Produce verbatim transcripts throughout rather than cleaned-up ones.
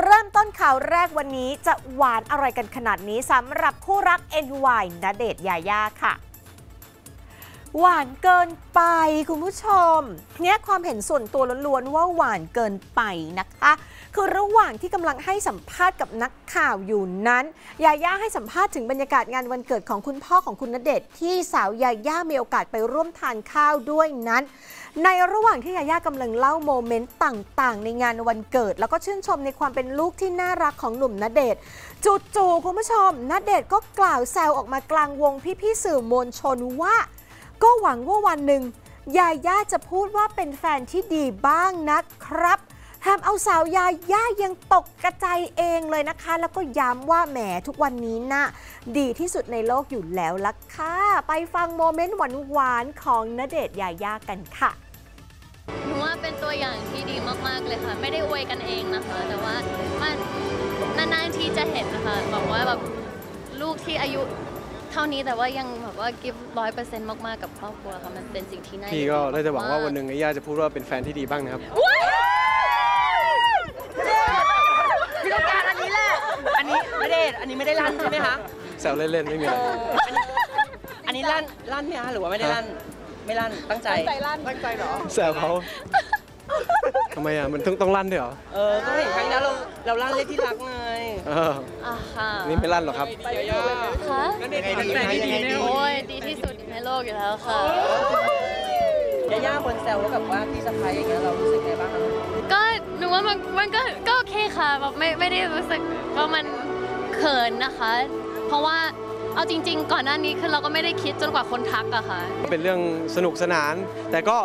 เริ่มต้นข่าวแรกวันนี้จะหวานอร่อยกันขนาดนี้สำหรับคู่รัก เอ็น วาย ณเดชน์ ยาย่าค่ะหวานเกินไปคุณผู้ชมเนี่ยความเห็นส่วนตัวล้วนๆว่าหวานเกินไปนะคะคือระหว่างที่กำลังให้สัมภาษณ์กับนักข่าวอยู่นั้นยาย่าให้สัมภาษณ์ถึงบรรยากาศงานวันเกิดของคุณพ่อของคุณณเดชน์ที่สาวยาย่ามีโอกาสไปร่วมทานข้าวด้วยนั้นในระหว่างที่ยาย่ากำลังเล่าโมเมนต์ต่างๆในงานวันเกิดแล้วก็ชื่นชมในความเป็นลูกที่น่ารักของหนุ่มณเดชน์จู่ๆคุณผู้ชมณเดชน์ก็กล่าวแซวออกมากลางวงพี่ๆสื่อมวลชนว่าก็หวังว่าวันหนึ่งยาย่าจะพูดว่าเป็นแฟนที่ดีบ้างนะครับทำเอาสาวยาย่ายังตกกระจายเองเลยนะคะแล้วก็ย้ำว่าแหมทุกวันนี้นะดีที่สุดในโลกอยู่แล้วล่ะค่ะไปฟังโมเมนต์หวานๆของณเดชน์ยาย่ากันค่ะหนูว่าเป็นตัวอย่างที่ดีมากๆเลยค่ะไม่ได้อวยกันเองนะคะแต่ว่ามันนานๆที่จะเห็นนะคะบอกว่าแบบลูกที่อายุเท่านี้แต่ว่ายังแบบว่ากิฟต์ร้อยเปอร์เซ็นต์มากๆกับครอบครัวค่ะมันเป็นสิ่งที่น่าพี่ก็ได้จะหวังว่าวันหนึ่งย่าจะพูดว่าเป็นแฟนที่ดีบ้างนะครับพี่ต้องการอันนี้แหละอันนี้ไม่ได้อันนี้ไม่ได้ลั่นใช่ไหมคะแซวเล่นๆไม่มีอะไรอันนี้ลั่นลั่นเนี่ยหรือว่าไม่ได้ลั่นไม่ลั่นตั้งใจตั้งใจลั่นตั้งใจหรอแซวเขาทำไมอ่ะมันต้องต้องลั่นด้วยเหรอเออก็เห็นครั้งนี้เราเราลั่นเลยที่รักไงเออค่ะนี่ไม่ลั่นหรอครับค่ะนั่นเองโอ้ยดีที่สุดในโลกอยู่แล้วค่ะยาย่าคนแซวว่าแบบว่าพี่สะใภ้อย่างเงี้ยเรารู้สึกไงบ้างก็หนูว่ามันมันก็ก็โอเคค่ะแบบไม่ไม่ได้รู้สึกว่ามันเขินนะคะเพราะว่าเอาจริงๆก่อนหน้านี้คือเราก็ไม่ได้คิดจนกว่าคนทักอะค่ะเป็นเรื่องสนุกสนานแต่ก็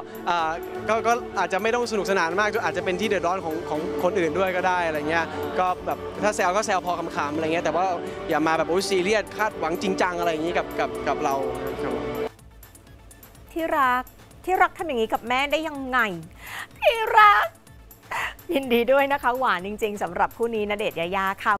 ก็อาจจะไม่ต้องสนุกสนานมากอาจจะเป็นที่เดือดร้อนของของคนอื่นด้วยก็ได้อะไรเงี้ยก็แบบถ้าแซวก็แซวพอคำๆอะไรเงี้ยแต่ว่าอย่ามาแบบโอ้ซีเรียสคาดหวังจริงจังอะไรอย่างนี้กับกับกับเราที่รักที่รักทำอย่างนี้กับแม่ได้ยังไงที่รักยินดีด้วยนะคะหวานจริงๆสำหรับคู่นี้ณเดชน์ยาย่าค่ะ